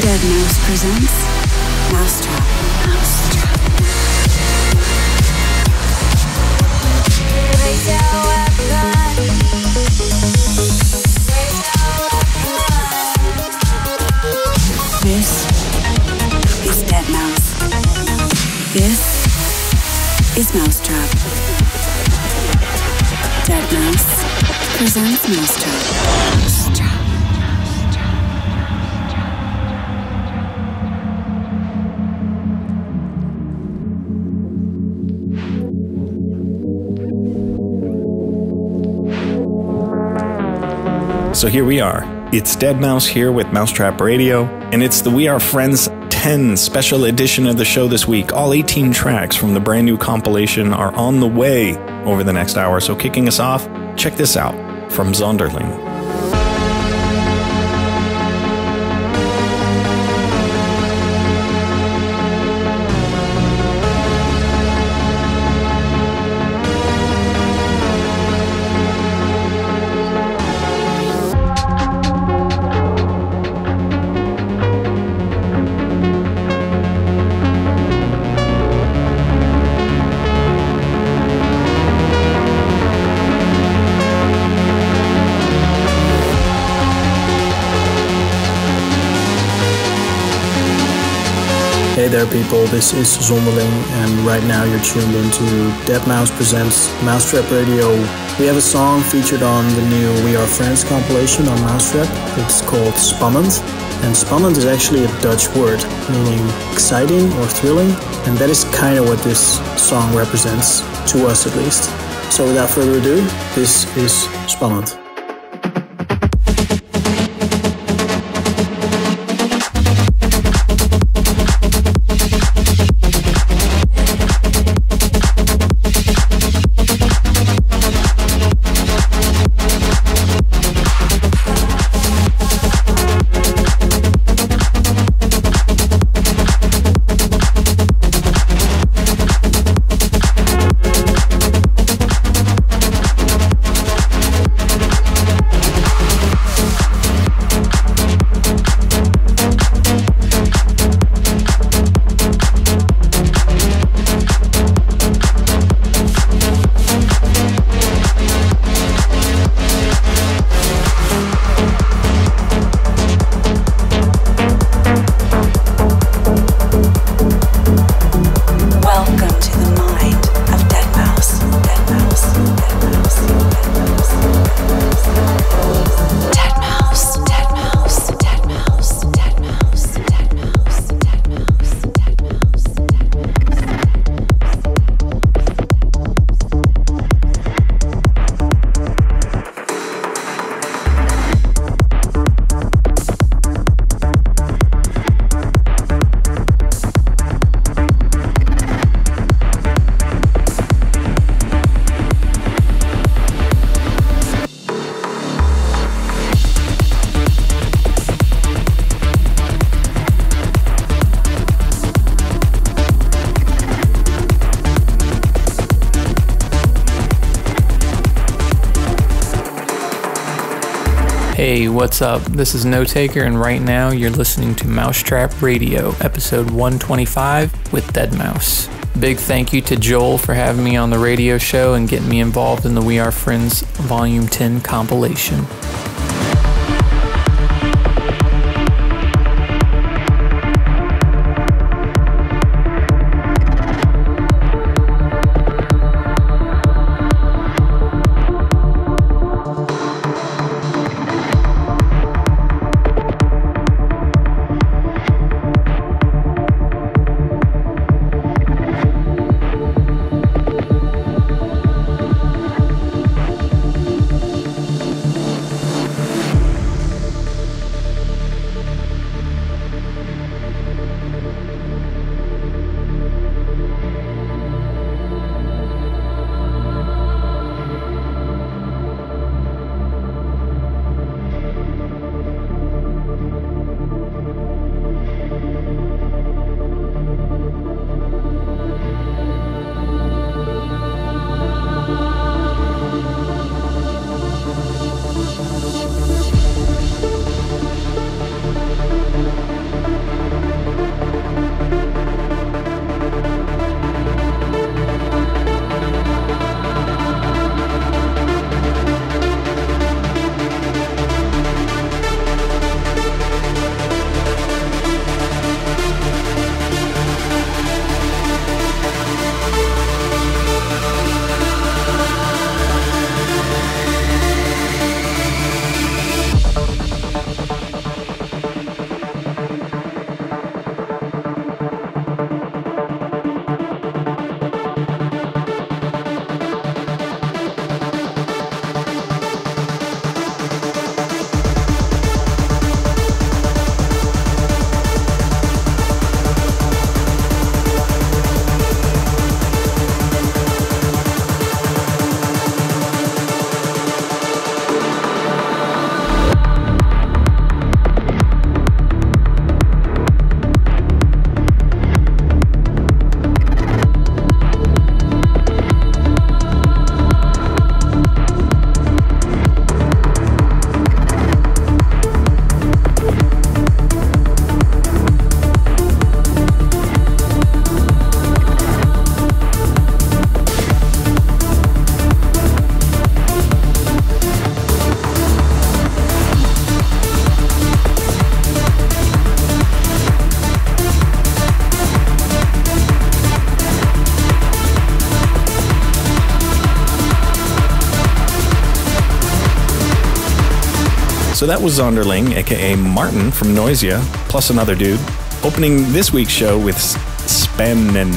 Dead Mouse presents Mousetrap. Mousetrap. This is Dead Mouse. This is Mousetrap. Dead Mouse presents Mousetrap. So here we are. It's deadmau5 here with Mousetrap Radio, and it's the We Are Friends 10 special edition of the show this week. All 18 tracks from the brand new compilation are on the way over the next hour. So kicking us off, check this out from Zonderling. Hey there people, this is Zonderling, and right now you're tuned into deadmau5 presents Mousetrap Radio. We have a song featured on the new We Are Friends compilation on Mousetrap. It's called Spannend, and Spannend is actually a Dutch word meaning exciting or thrilling, and that is kind of what this song represents, to us at least. So without further ado, this is Spannend. Hey, what's up? This is Notaker, and right now you're listening to Mousetrap Radio, episode 125 with deadmau5. Big thank you to Joel for having me on the radio show and getting me involved in the We Are Friends Volume 10 compilation. So that was Zonderling, aka Martin from Noisia, plus another dude, opening this week's show with Spannend.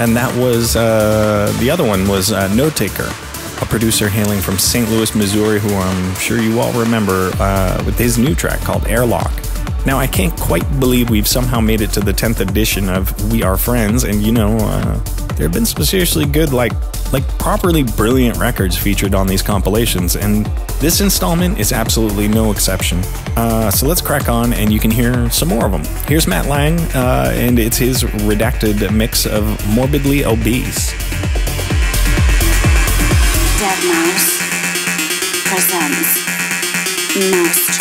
And that was, the other one was Notaker, a producer hailing from St. Louis, Missouri, who I'm sure you all remember with his new track called Airlock. Now, I can't quite believe we've somehow made it to the 10th edition of We Are Friends, and you know, there have been some seriously good, like properly brilliant records featured on these compilations, and this installment is absolutely no exception. So let's crack on, and you can hear some more of them. Here's Matt Lange, and it's his redacted mix of Morbidly Obese. deadmau5 presents mau5trap.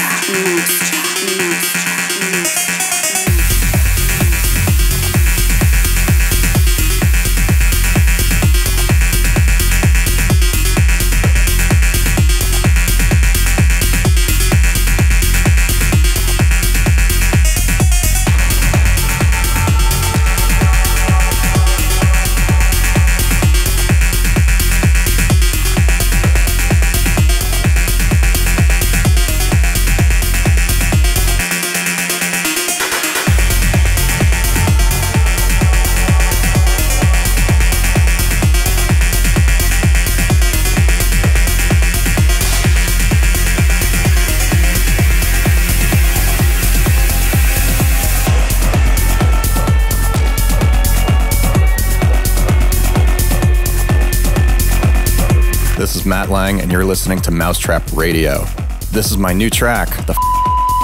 This is Matt Lange, and you're listening to mau5trap Radio. This is my new track, the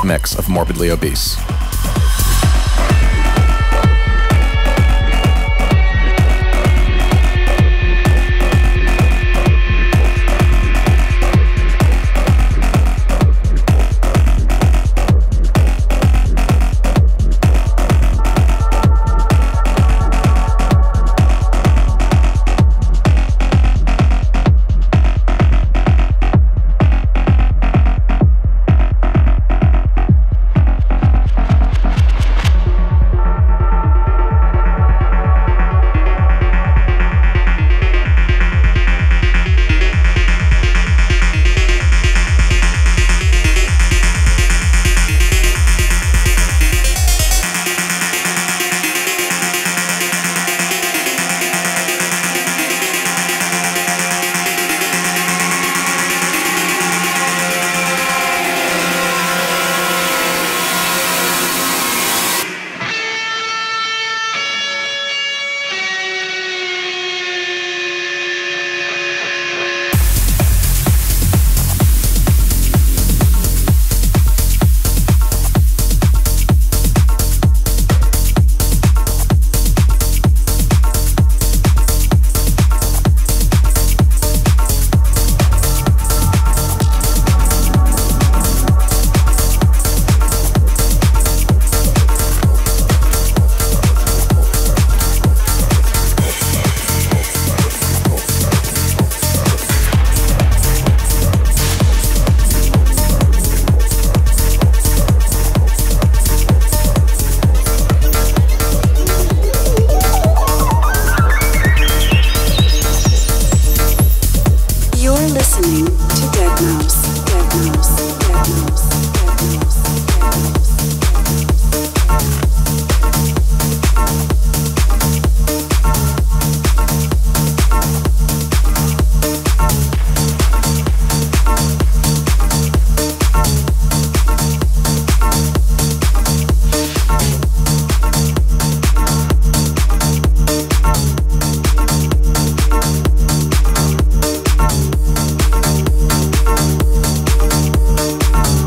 mix of Morbidly Obese.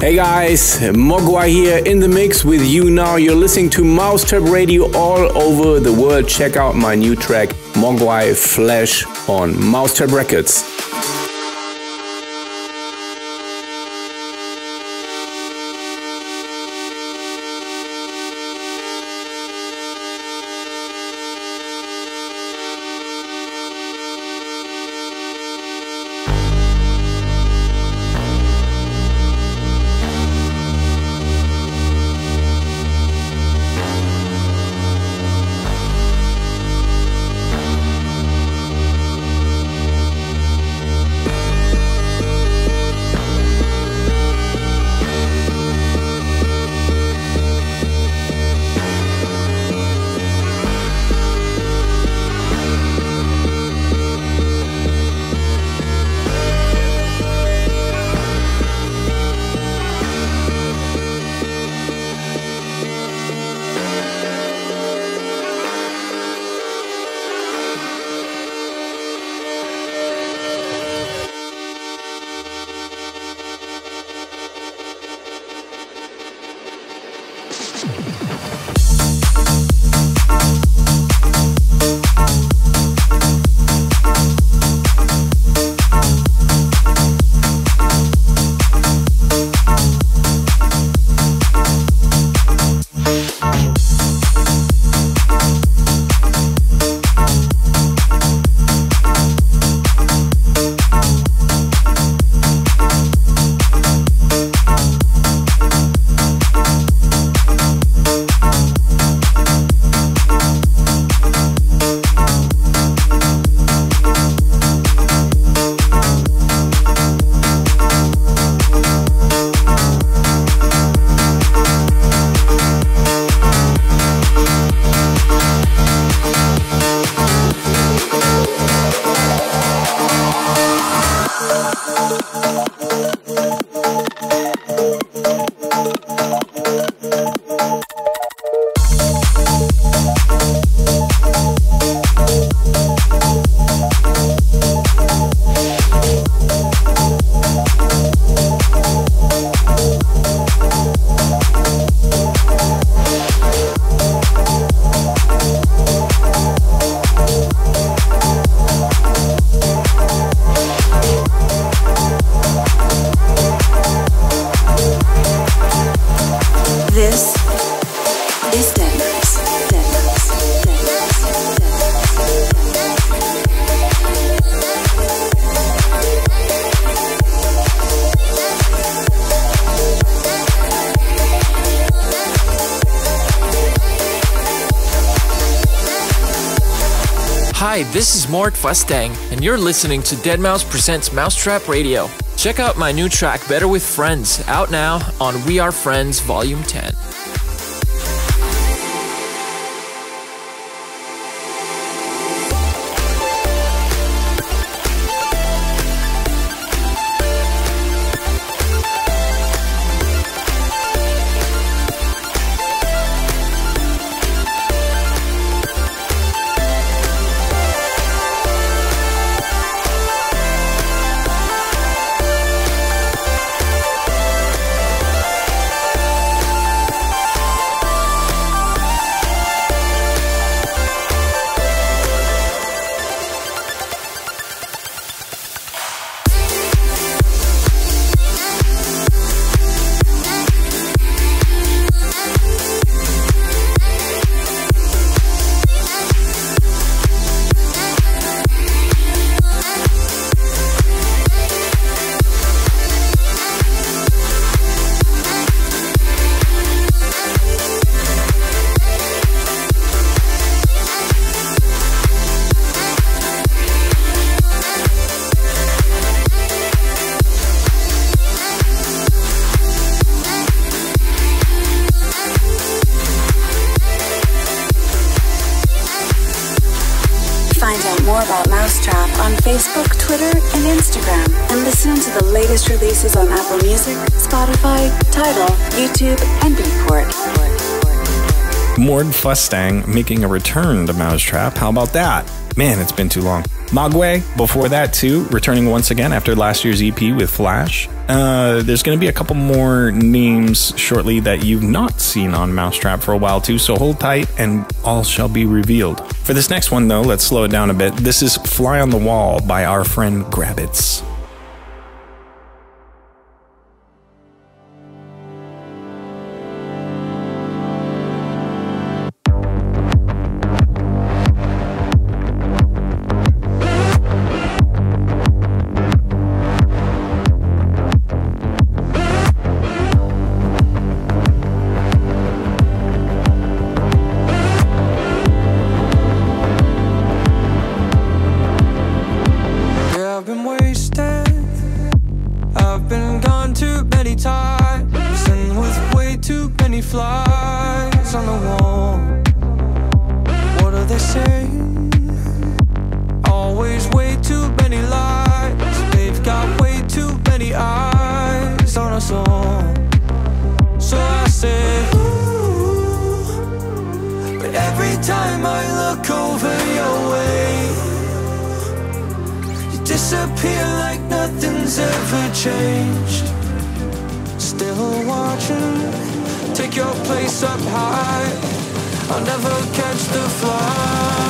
Hey guys, Moguai here in the mix with you now. You're listening to mau5trap Radio all over the world. Check out my new track, Moguai Flash, on mau5trap Records. Hi, this is Mord Fustang, and you're listening to deadmau5 presents mau5trap Radio. Check out my new track, Better With Friends, out now on We Are Friends, Volume 10. Releases on Apple Music, Spotify, Tidal, YouTube, and Beatport. Mord Fustang making a return to mau5trap. How about that? Man, it's been too long. Moguai, before that too, returning once again after last year's EP with Flash. There's going to be a couple more names shortly that you've not seen on mau5trap for a while too, so hold tight and all shall be revealed. For this next one though, let's slow it down a bit. This is Fly on the Wall by our friend Grabbitz. Take your place up high, I'll never catch the fly.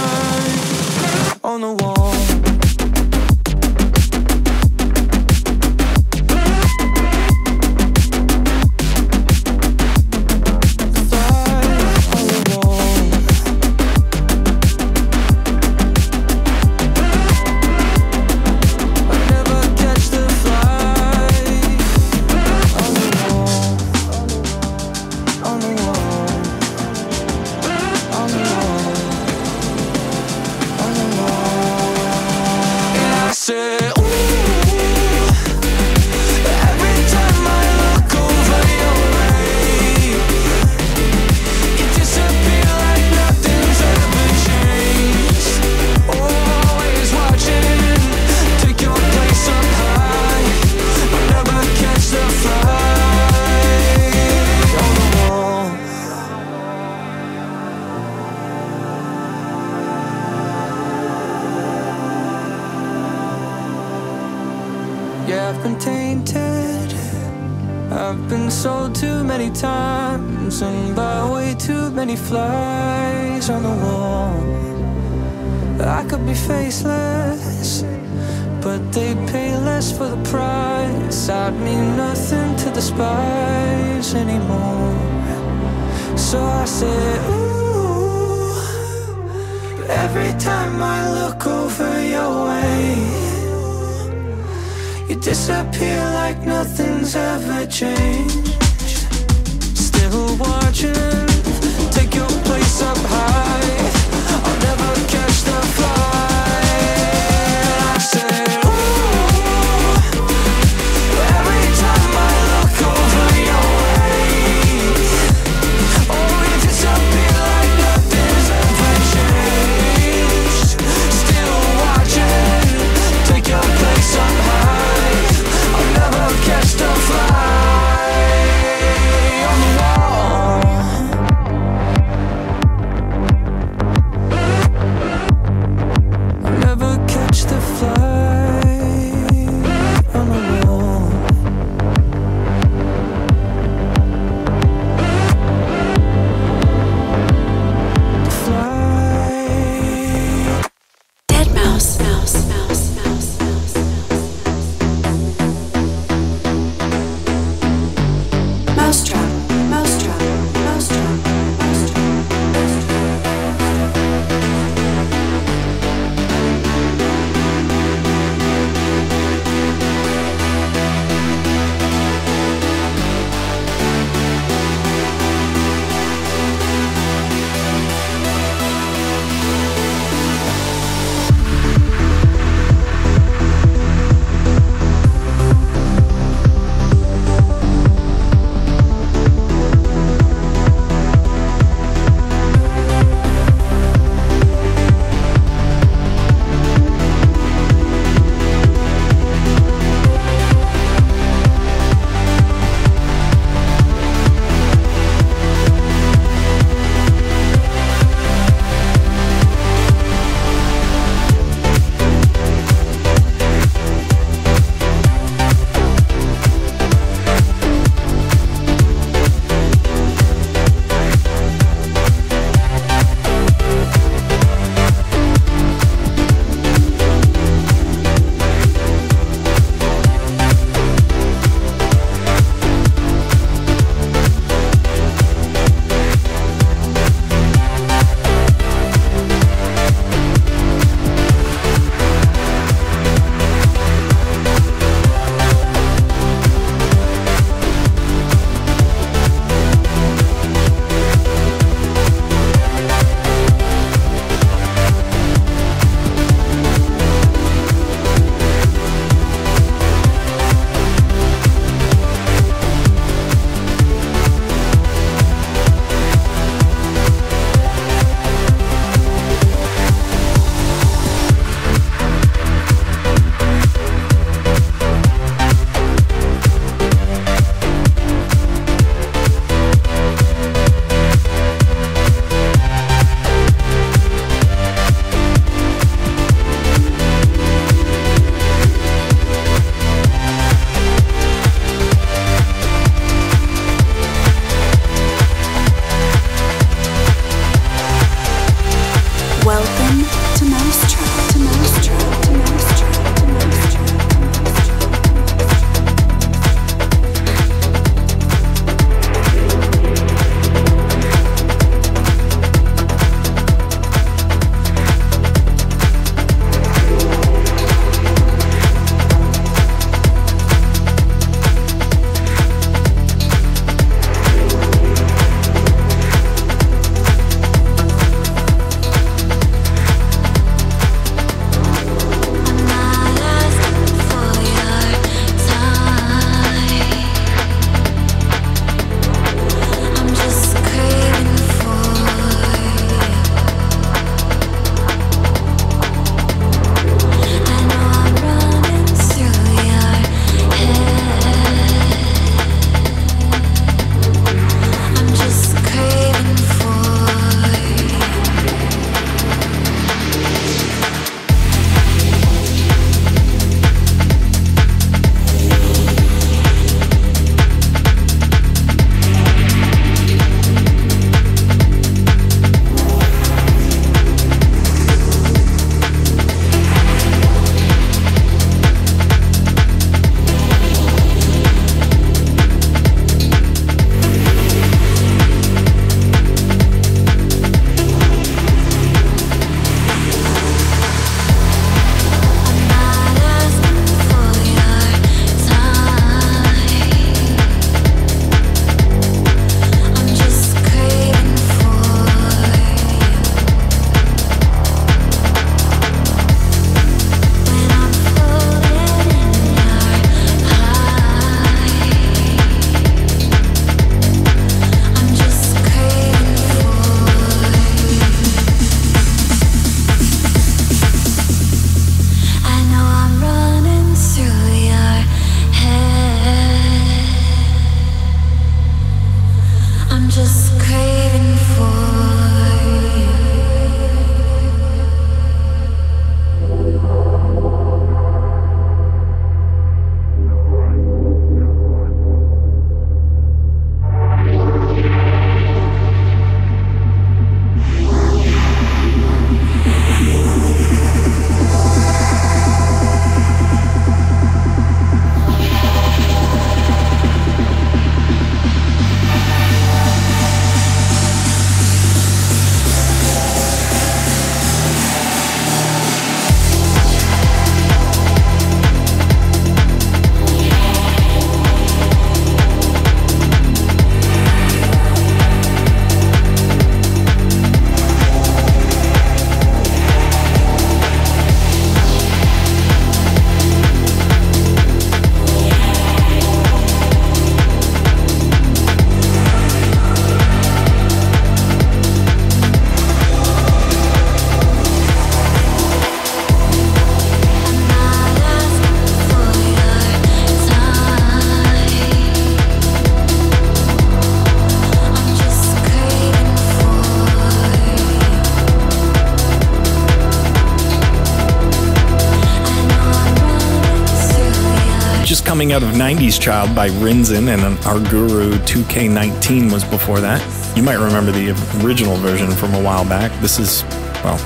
Coming Out of 90s Child by Rinzen and an Arguru 2K19 was before that. You might remember the original version from a while back. This is, well,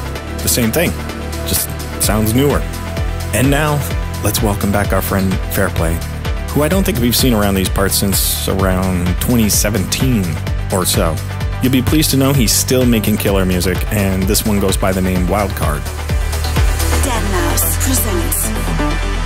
the same thing. Just sounds newer. And now, let's welcome back our friend Fehrplay, who I don't think we've seen around these parts since around 2017 or so. You'll be pleased to know he's still making killer music, and this one goes by the name Wildcard. deadmau5 presents mau5trap.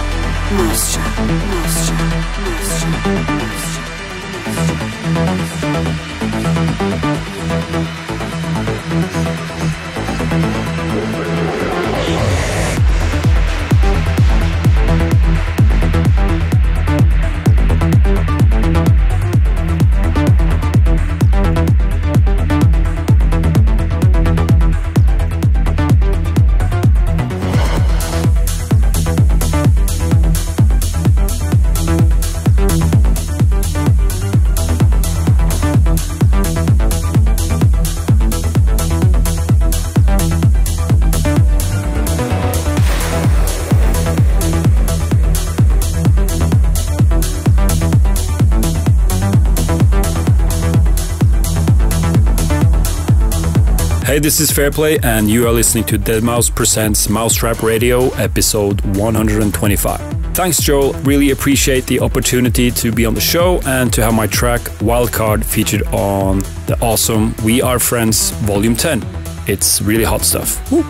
Hey, this is Fehrplay, and you are listening to deadmau5 presents mau5trap Radio, episode 125. Thanks, Joel. Really appreciate the opportunity to be on the show and to have my track Wildcard featured on the awesome We Are Friends Volume 10. It's really hot stuff. Woo.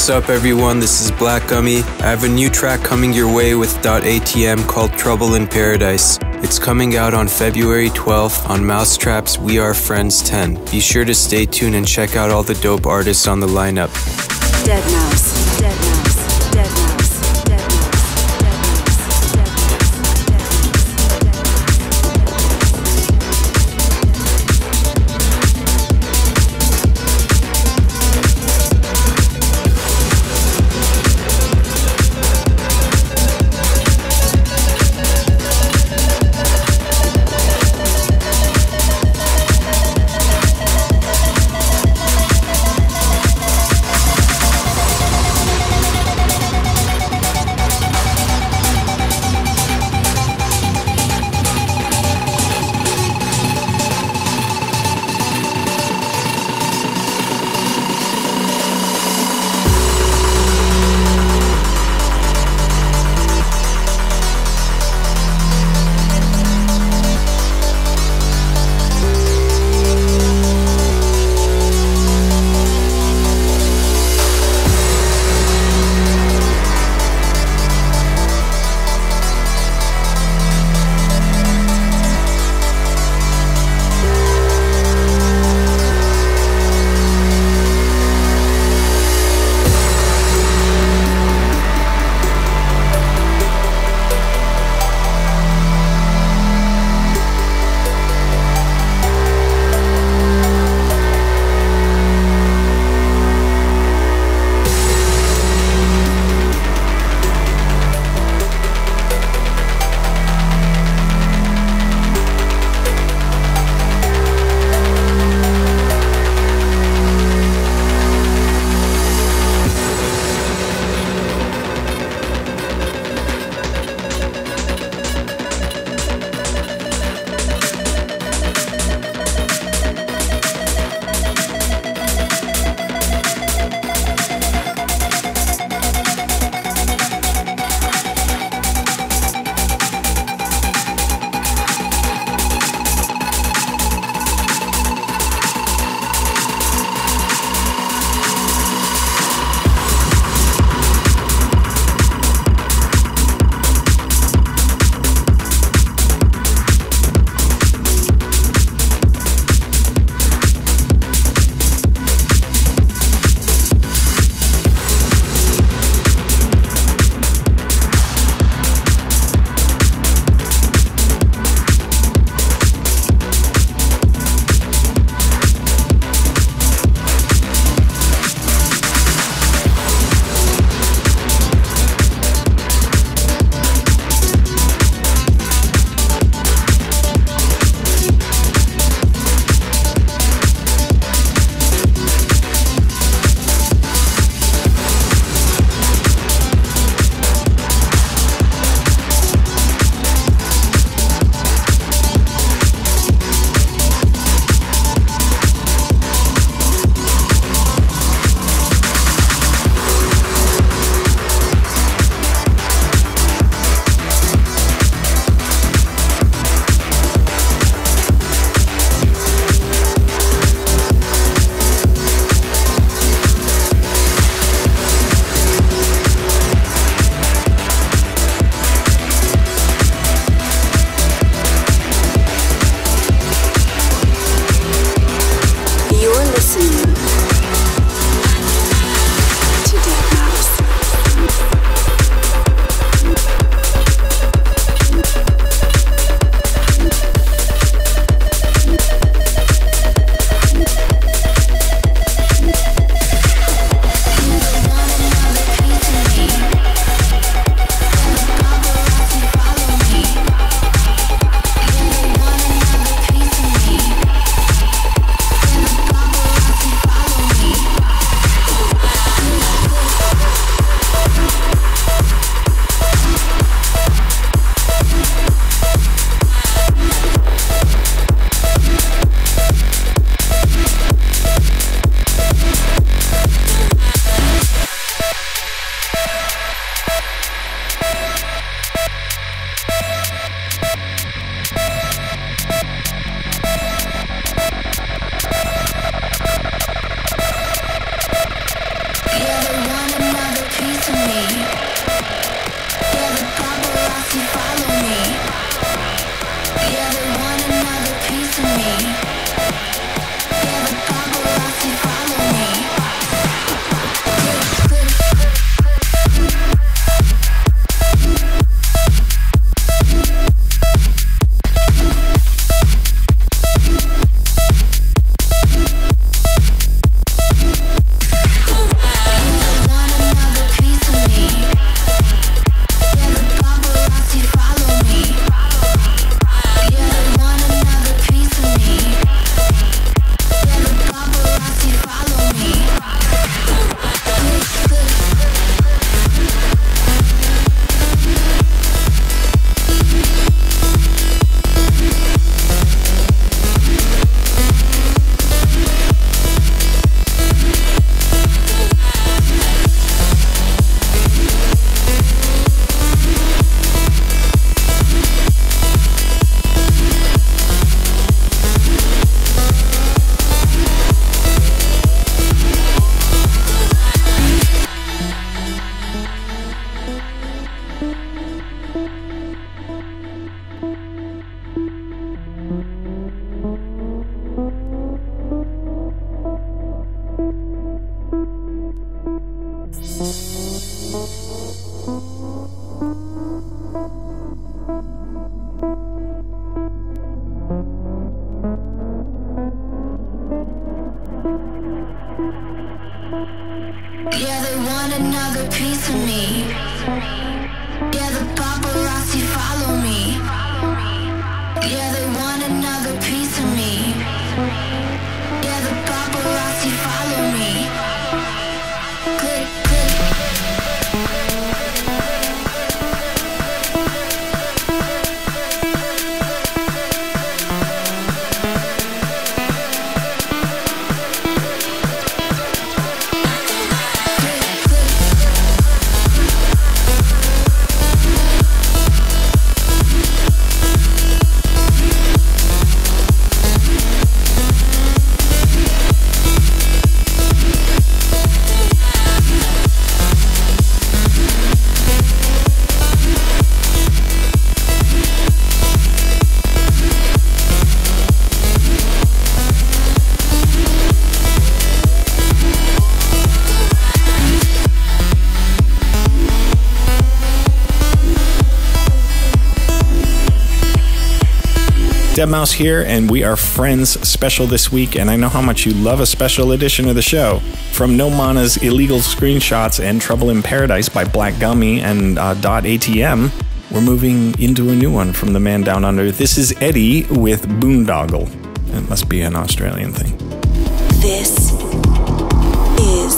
What's up, everyone? This is Black Gummy. I have a new track coming your way with .ATM called Trouble in Paradise. It's coming out on February 12th on mau5trap's We Are Friends 10. Be sure to stay tuned and check out all the dope artists on the lineup. deadmau5, deadmau5, deadmau5. deadmau5 here, and We Are Friends special this week, and I know how much you love a special edition of the show. From No Mana's Illegal Screenshots and Trouble in Paradise by Black Gummy and .ATM, we're moving into a new one from the man down under. This is Eddie with Boondoggle. It must be an Australian thing. This is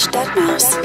deadmau5.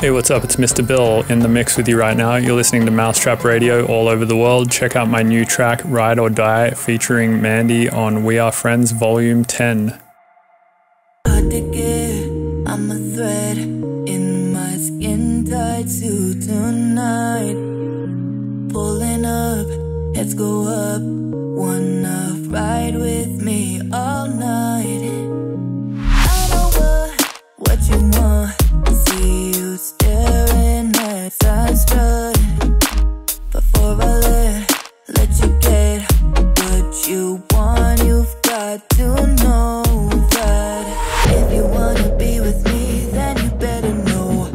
Hey, what's up? It's Mr. Bill in the mix with you right now. You're listening to mau5trap Radio all over the world. Check out my new track, Ride or Die, featuring Mandy on We Are Friends, Volume 10. I'm a thread in my skin tied suit tonight. Pulling up, heads go up. Wanna ride with me all night? I'm over what you want. See you staring at sunset. Before I let you get what you want, you've got to know that if you wanna be with me, then you better know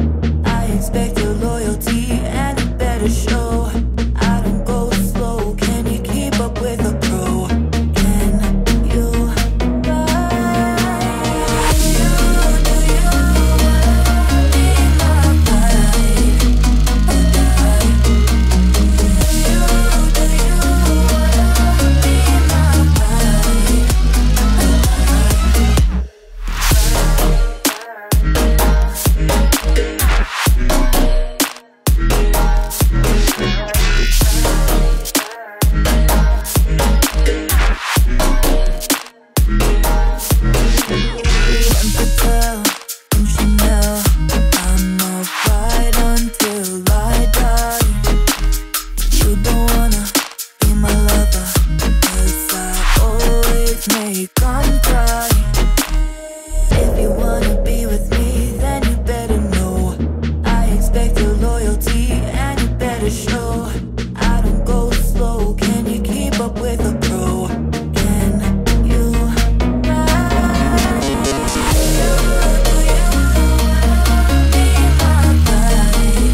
I expect your loyalty and a better show. I don't go slow. Can you keep up with a pro? Can you ride? Do you wanna be my ride or die? Do you wanna be my ride or die? If you wanna be with me, then you better know I expect your loyalty and you better show. I don't go slow. Can you keep up with a pro? Can you ride? Do you wanna be my ride or die? Do you wanna be my ride or die?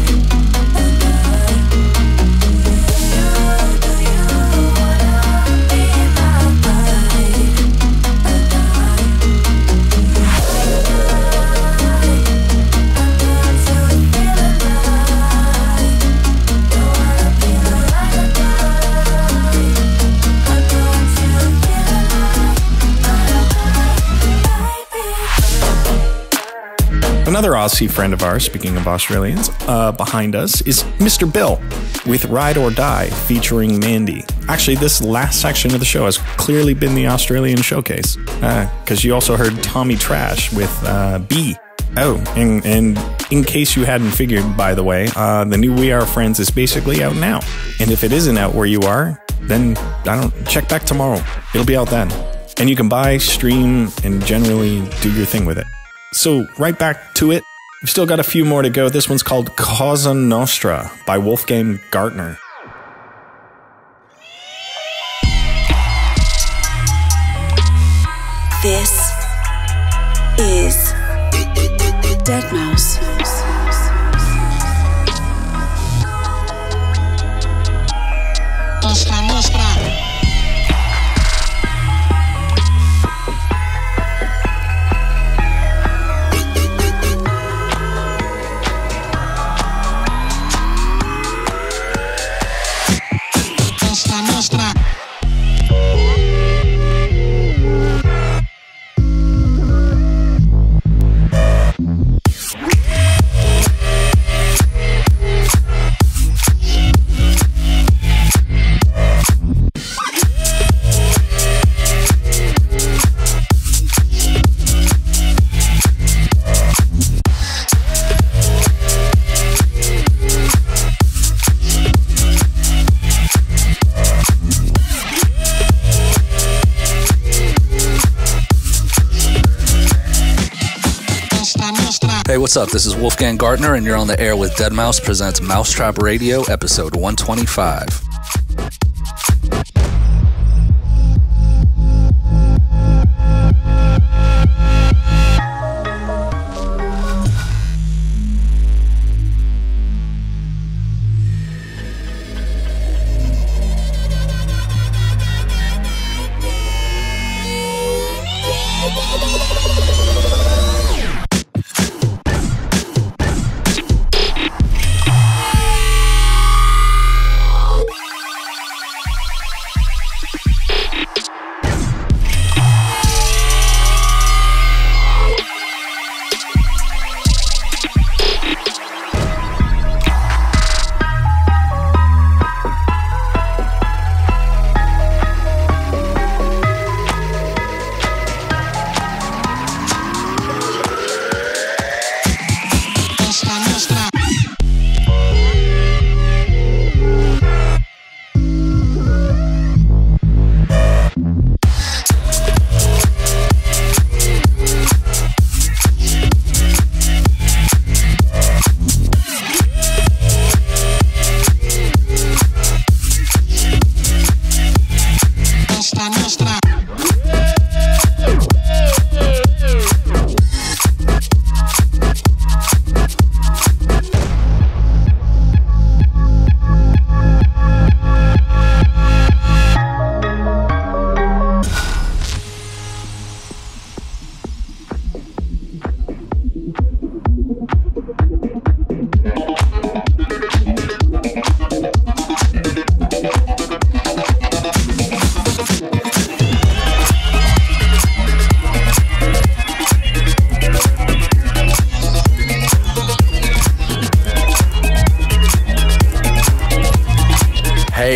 Another Aussie friend of ours, speaking of Australians, behind us is Mr. Bill with Ride or Die featuring Mandy. Actually, this last section of the show has clearly been the Australian showcase because you also heard Tommy Trash with B. Oh, and in case you hadn't figured, by the way, the new We Are Friends is basically out now. And if it isn't out where you are, then I don't check back tomorrow. It'll be out then. And you can buy, stream, and generally do your thing with it. So right back to it. We've still got a few more to go. This one's called Cosa Nostra by Wolfgang Gartner. This is deadmau5. Cosa Nostra. Hey, what's up? This is Wolfgang Gartner, and you're on the air with deadmau5 presents mau5trap Radio, episode 125.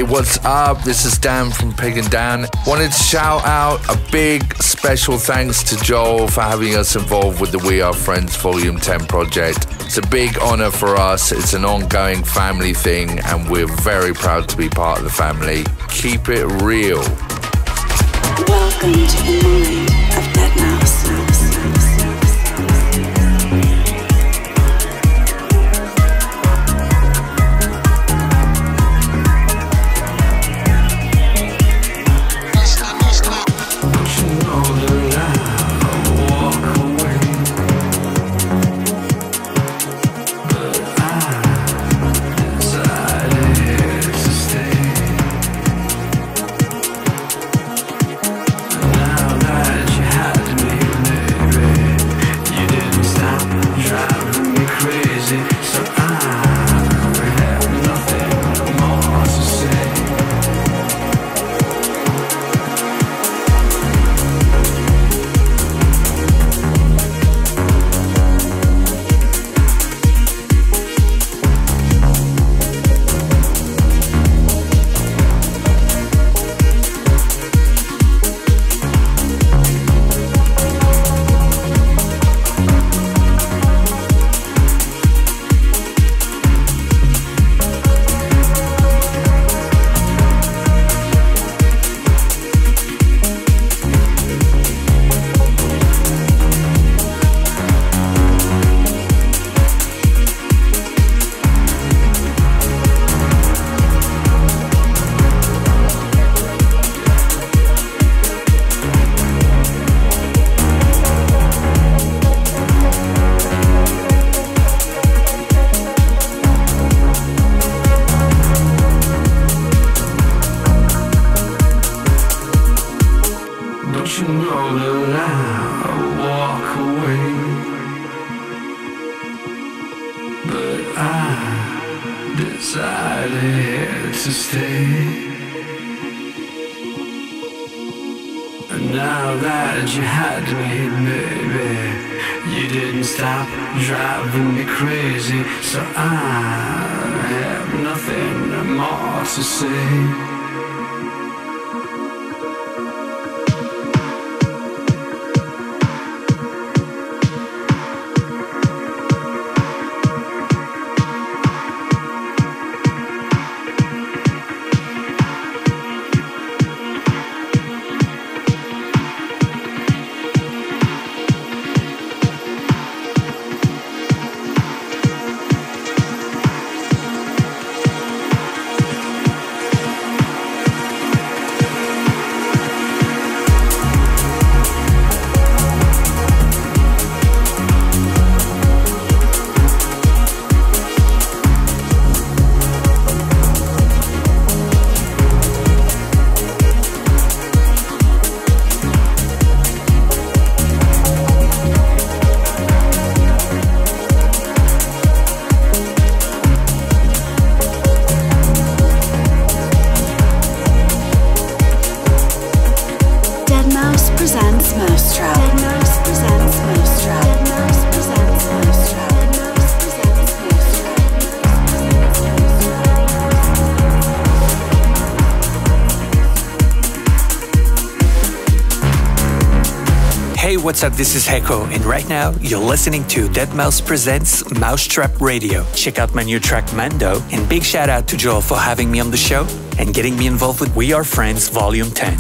what's up? This is Dan from Pig and Dan. Wanted to shout out a big special thanks to Joel for having us involved with the We Are Friends Volume 10 project. It's a big honor for us. It's an ongoing family thing and we're very proud to be part of the family. Keep it real. Welcome to the mind of deadmau5. What's up, this is Eekkoo, and right now you're listening to deadmau5 Presents mau5trap Radio. Check out my new track Mando, and big shout out to Joel for having me on the show and getting me involved with We Are Friends Volume 10.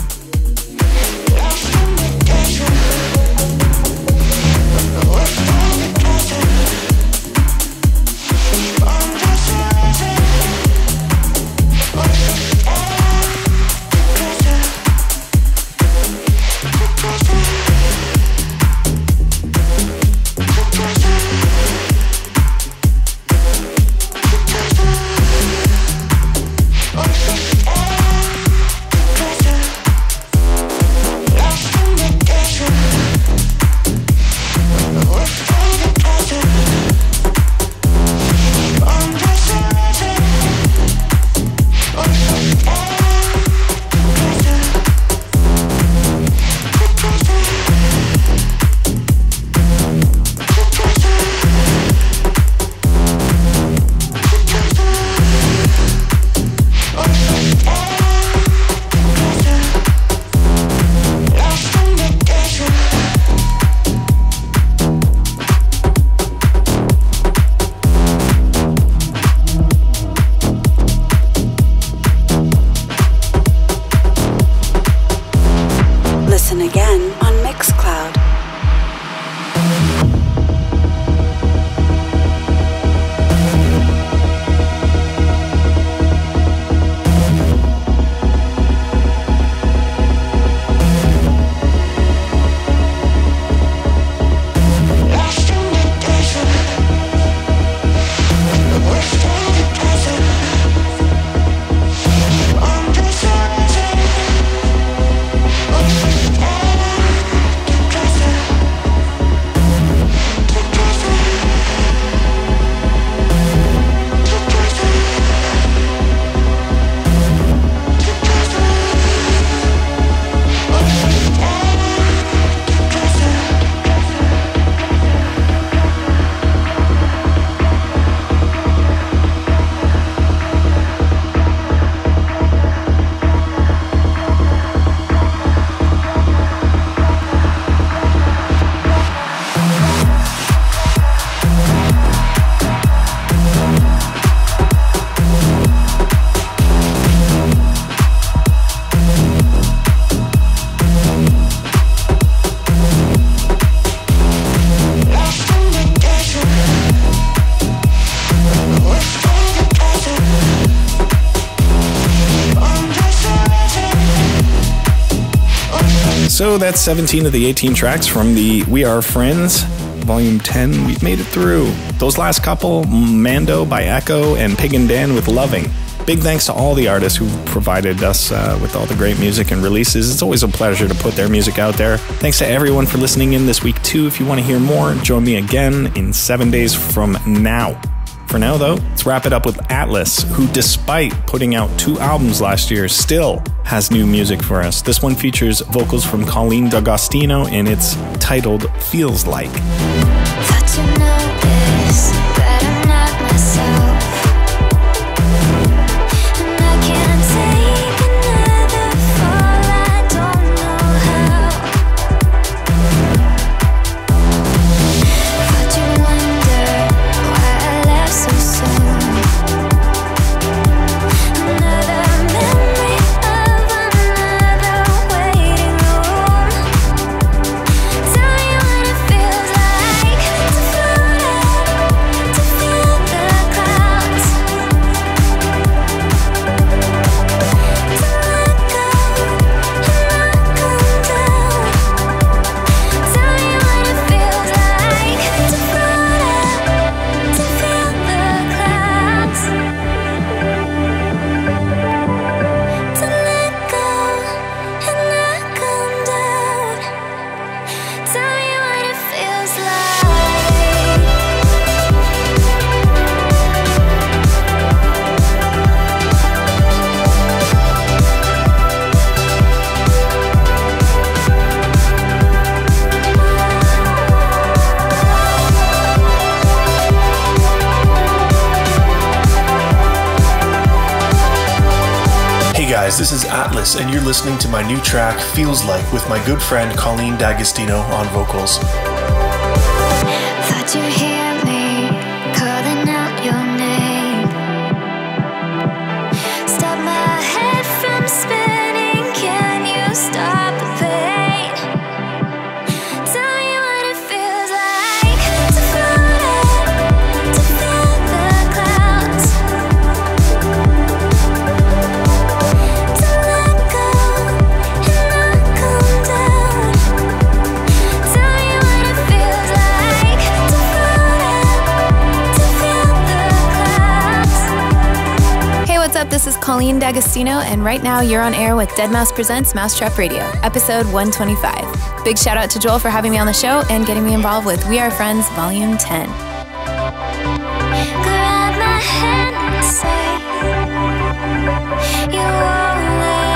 So that's 17 of the 18 tracks from the We Are Friends Volume 10. We've made it through. Those last couple, Mando by Eekkoo and Pig and Dan with Loving. Big thanks to all the artists who provided us with all the great music and releases. It's always a pleasure to put their music out there. Thanks to everyone for listening in this week too. If you want to hear more, join me again in 7 days from now. For now though, let's wrap it up with Atlas, who despite putting out 2 albums last year, still has new music for us. This one features vocals from Colleen D'Agostino and it's titled Feels Like. This is Atlas, and you're listening to my new track, Feels Like, with my good friend Colleen D'Agostino on vocals. Thought you hear me calling out your name. Stop my head from spinning, can you stop the pain? Tell you what it feels like to float up, to feel the clouds. What's up, this is Colleen D'Agostino, and right now you're on air with Dead Mouse Presents Mousetrap Radio, episode 125. Big shout out to Joel for having me on the show and getting me involved with We Are Friends Volume 10. Grab my hand and say, you